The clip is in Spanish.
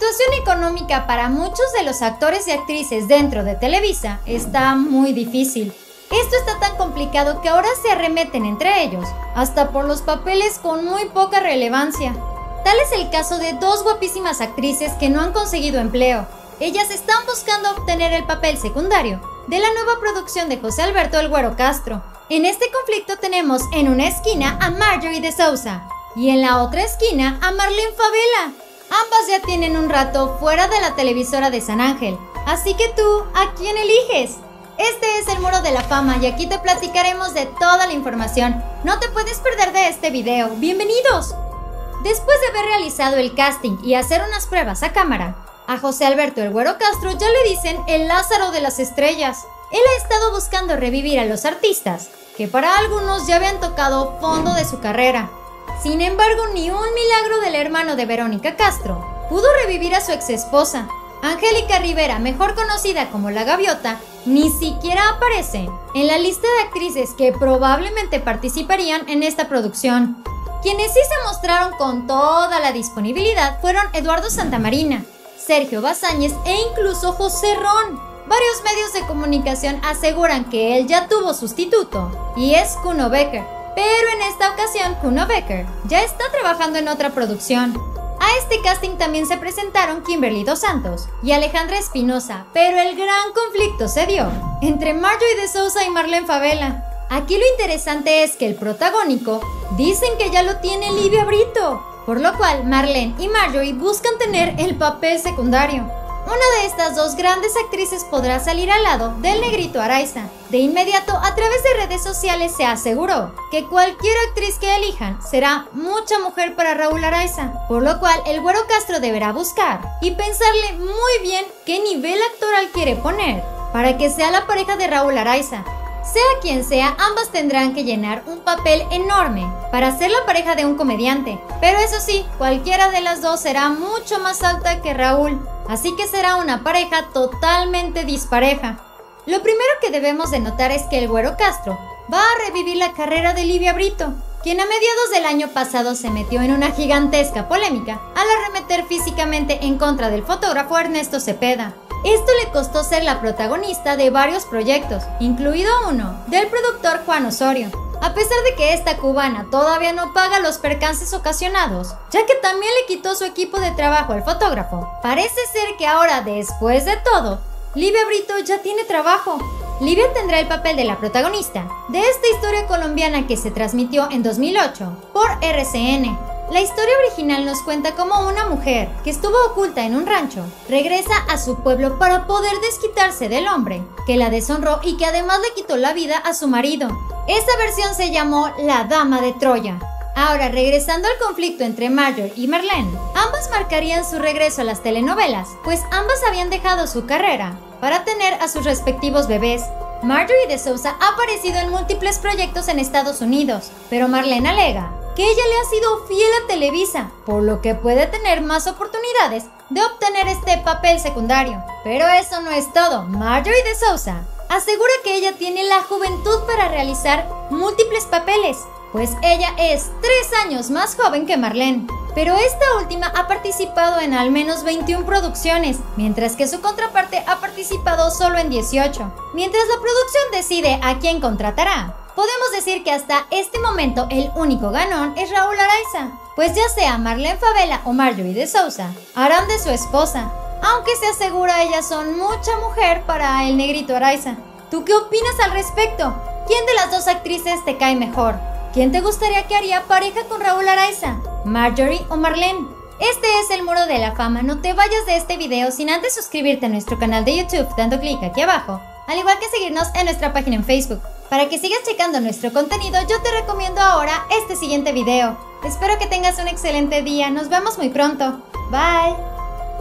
situación económica para muchos de los actores y actrices dentro de Televisa está muy difícil. Esto está tan complicado que ahora se arremeten entre ellos, hasta por los papeles con muy poca relevancia. Tal es el caso de dos guapísimas actrices que no han conseguido empleo. Ellas están buscando obtener el papel secundario de la nueva producción de José Alberto El Güero Castro. En este conflicto tenemos en una esquina a Marjorie de Sousa y en la otra esquina a Marlene Favela. Ambas ya tienen un rato fuera de la televisora de San Ángel. Así que tú, ¿a quién eliges? Este es el Muro de la Fama y aquí te platicaremos de toda la información. No te puedes perder de este video. ¡Bienvenidos! Después de haber realizado el casting y hacer unas pruebas a cámara, a José Alberto El Güero Castro ya le dicen el Lázaro de las Estrellas. Él ha estado buscando revivir a los artistas, que para algunos ya habían tocado fondo de su carrera. Sin embargo, ni un milagro del hermano de Verónica Castro pudo revivir a su exesposa. Angélica Rivera, mejor conocida como La Gaviota, ni siquiera aparece en la lista de actrices que probablemente participarían en esta producción. Quienes sí se mostraron con toda la disponibilidad fueron Eduardo Santamarina, Sergio Basáñez e incluso José Rón. Varios medios de comunicación aseguran que él ya tuvo sustituto y es Kuno Becker, pero en esta ocasión Kuno Becker ya está trabajando en otra producción. A este casting también se presentaron Kimberly Dos Santos y Alejandra Espinoza, pero el gran conflicto se dio entre Marjorie de Sousa y Marlene Favela. Aquí lo interesante es que el protagónico dicen que ya lo tiene Livia Brito, por lo cual Marlene y Marjorie buscan tener el papel secundario. Una de estas dos grandes actrices podrá salir al lado del negrito Araiza. De inmediato, a través de redes sociales se aseguró que cualquier actriz que elijan será mucha mujer para Raúl Araiza, por lo cual el Güero Castro deberá buscar y pensarle muy bien qué nivel actoral quiere poner para que sea la pareja de Raúl Araiza. Sea quien sea, ambas tendrán que llenar un papel enorme para ser la pareja de un comediante. Pero eso sí, cualquiera de las dos será mucho más alta que Raúl, así que será una pareja totalmente dispareja. Lo primero que debemos de notar es que el Güero Castro va a revivir la carrera de Livia Brito, quien a mediados del año pasado se metió en una gigantesca polémica al arremeter físicamente en contra del fotógrafo Ernesto Cepeda. Esto le costó ser la protagonista de varios proyectos, incluido uno del productor Juan Osorio. A pesar de que esta cubana todavía no paga los percances ocasionados, ya que también le quitó su equipo de trabajo al fotógrafo, parece ser que ahora, después de todo, Livia Brito ya tiene trabajo. Livia tendrá el papel de la protagonista de esta historia colombiana que se transmitió en 2008 por RCN. La historia original nos cuenta cómo una mujer que estuvo oculta en un rancho regresa a su pueblo para poder desquitarse del hombre que la deshonró y que además le quitó la vida a su marido. Esta versión se llamó La Dama de Troya. Ahora, regresando al conflicto entre Marjorie y Marlene, ambas marcarían su regreso a las telenovelas, pues ambas habían dejado su carrera para tener a sus respectivos bebés. Marjorie de Sousa ha aparecido en múltiples proyectos en Estados Unidos, pero Marlene alega que ella le ha sido fiel a Televisa, por lo que puede tener más oportunidades de obtener este papel secundario. Pero eso no es todo. Marjorie de Sousa asegura que ella tiene la juventud para realizar múltiples papeles, pues ella es 3 años más joven que Marlene. Pero esta última ha participado en al menos 21 producciones, mientras que su contraparte ha participado solo en 18. Mientras la producción decide a quién contratará, podemos decir que hasta este momento el único ganón es Raúl Araiza, pues ya sea Marlene Favela o Marjorie de Sousa harán de su esposa, aunque se asegura ellas son mucha mujer para el negrito Araiza. ¿Tú qué opinas al respecto? ¿Quién de las dos actrices te cae mejor? ¿Quién te gustaría que haría pareja con Raúl Araiza? ¿Marjorie o Marlene? Este es el Muro de la Fama. No te vayas de este video sin antes suscribirte a nuestro canal de YouTube dando clic aquí abajo, al igual que seguirnos en nuestra página en Facebook. Para que sigas checando nuestro contenido, yo te recomiendo ahora este siguiente video. Espero que tengas un excelente día. Nos vemos muy pronto. Bye.